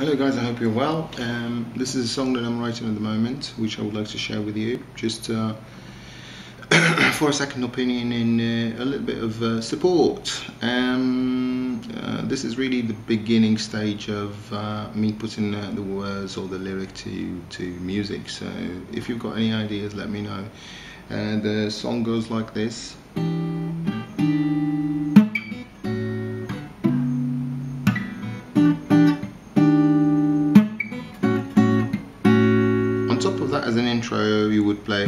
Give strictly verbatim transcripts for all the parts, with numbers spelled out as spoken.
Hello guys, I hope you're well. Um, this is a song that I'm writing at the moment, which I would like to share with you, just uh, for a second opinion and uh, a little bit of uh, support. Um, uh, this is really the beginning stage of uh, me putting uh, the words or the lyric to, to music, so if you've got any ideas, let me know. Uh, the song goes like this. On top of that, as an intro, you would play,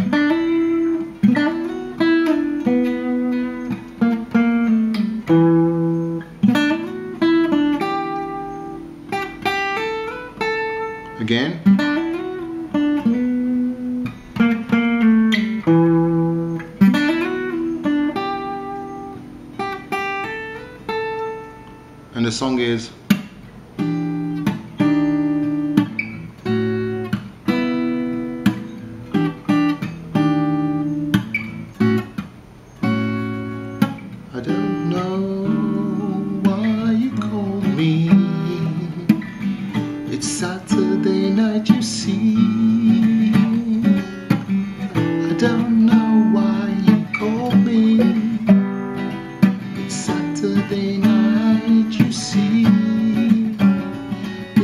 again, and the song is Saturday night, you see. I don't know why you call me. It's Saturday night, you see.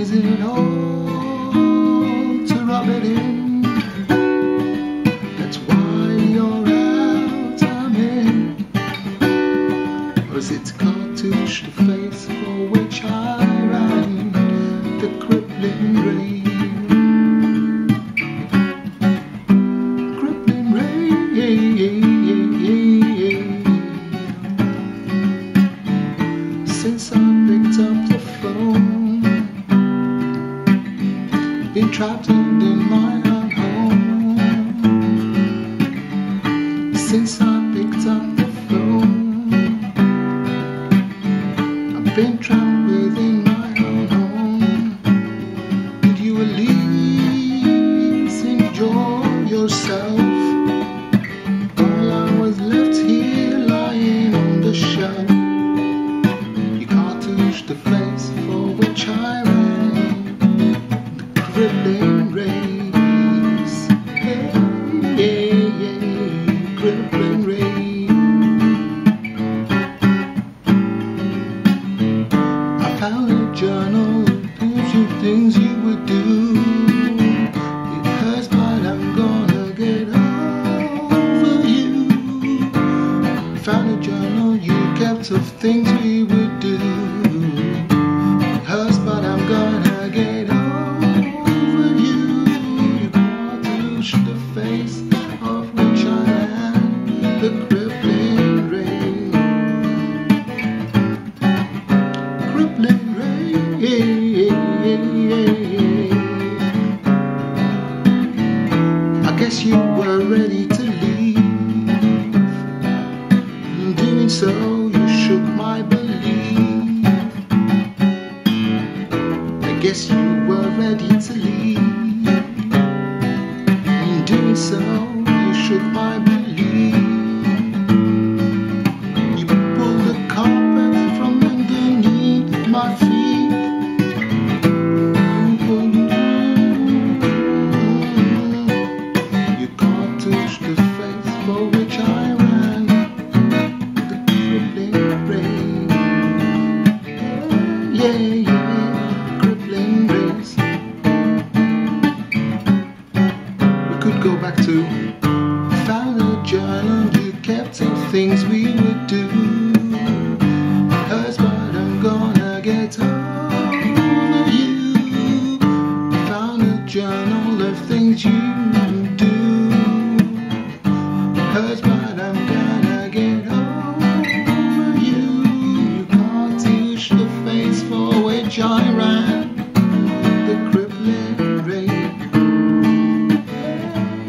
Is it all to rub it in? That's why you're out, I'm in. Or is it cartouche, the face for which I ran? The crippling rain, crippling rain. Since I picked up the phone, been trapped in my own home. Since I picked up the phone, I've been trapped within my yourself. All I was left here lying on the shelf. You can't touch the face for which I ran. The crippling race, yeah, yeah, yeah, crippling race. I found a journal of things you, things you would do. Found a journal you kept of things we would do. It hurts, but I'm gonna get over you. You can't touch the face of which I am, the crippling rain, crippling rain. I guess you were ready to leave. So you shook my belief. I guess you were ready to leave. In doing so, you shook my belief. You pulled the carpet from underneath my feet. You can't touch the face for which I ran. Yeah, yeah, crippling race. We could go back to found a journal you kept of things we would do. It hurts, but I'm gonna get over you. Found a journal of things you would do. It hurts, but I'm gonna get over you. I ran the crippling rain,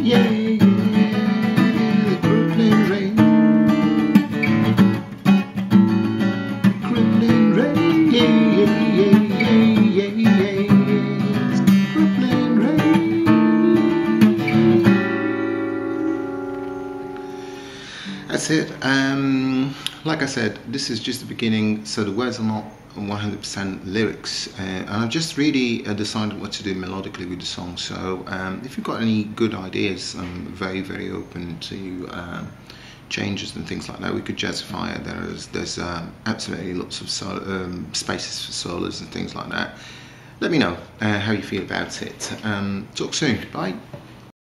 yeah, yeah, yeah, the crippling rain, crippling rain, yeah, yeah, yeah, yeah, yeah, yeah, crippling rain. That's it. Um, like I said, this is just the beginning, so the words are not one hundred percent lyrics, uh, and I've just really uh, decided what to do melodically with the song. So um, if you've got any good ideas, I'm very very open to uh, changes and things like that. We could jazzify it. There's there's um, absolutely lots of sol um, spaces for solos and things like that. Let me know uh, how you feel about it. Um, talk soon. Bye.